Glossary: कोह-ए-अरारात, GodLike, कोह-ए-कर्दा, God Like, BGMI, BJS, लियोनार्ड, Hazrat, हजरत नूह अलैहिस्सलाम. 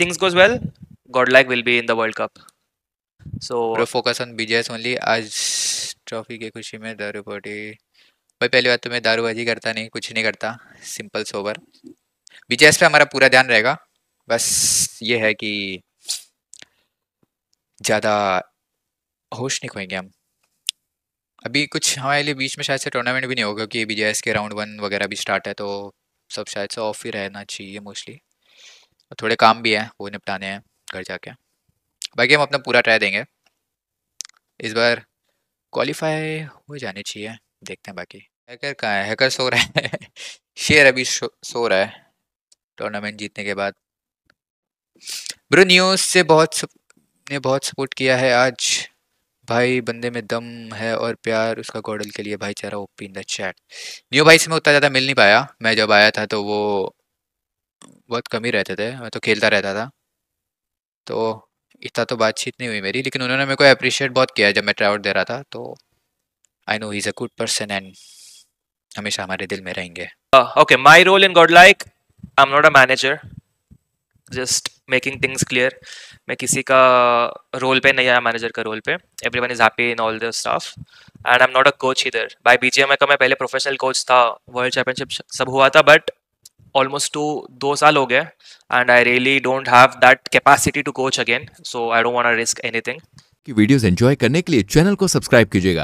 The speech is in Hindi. things goes well, God Like will be in the World Cup. So bro, focus on BJS only. आज ट्रॉफी की खुशी में दारू पार्टी। भाई पहली बात तो मैं दारूबाजी करता नहीं, कुछ नहीं करता, सिंपल सोबर। बीजेएस पे हमारा पूरा ध्यान रहेगा, बस ये है कि ज़्यादा होश नहीं खोएंगे हम। अभी कुछ हमारे लिए बीच में शायद से टूर्नामेंट भी नहीं होगा क्योंकि बीजेएस के राउंड 1 वगैरह भी स्टार्ट है, तो सब शायद से ऑफ ही रहना चाहिए मोस्टली। थोड़े काम भी हैं वो निपटाने हैं घर जाके, बाकी हम अपना पूरा ट्राई देंगे। इस बार क्वालिफाई हो जाने चाहिए, देखते हैं। बाकी हैकर कहाँ है? हैकर सो रहा है शेर अभी सो रहा है टूर्नामेंट जीतने के बाद। ब्रो न्यूज़ से बहुत सपोर्ट किया है आज भाई, बंदे में दम है और प्यार उसका गॉडल के लिए भाईचारा। OP in the chat. New भाई से मैं उतना ज़्यादा मिल नहीं पाया, मैं जब आया था तो वो बहुत कम ही रहते थे, मैं तो खेलता रहता था तो इतना तो बातचीत नहीं हुई मेरी, लेकिन उन्होंने मेरे को अप्रिशिएट बहुत किया जब मैं ट्राउट दे रहा था। तो I know he's a good person and हमेशा हमारे दिल में रहेंगे। Okay, my role in God Like, I'm not a manager, just making things clear। मैं किसी का रोल पे नहीं आया, मैनेजर का रोल पे। Everyone is happy in all the stuff, and I'm not a coach either। By BGMI का मैं पहले प्रोफेशनल कोच था, वर्ल्ड चैंपियनशिप सब हुआ था, but almost 2 साल हो गए, and I really don't have that capacity to coach again, so I don't want to risk anything। कि वीडियोस एंजॉय करने के लिए चैनल को सब्सक्राइब कीजिएगा।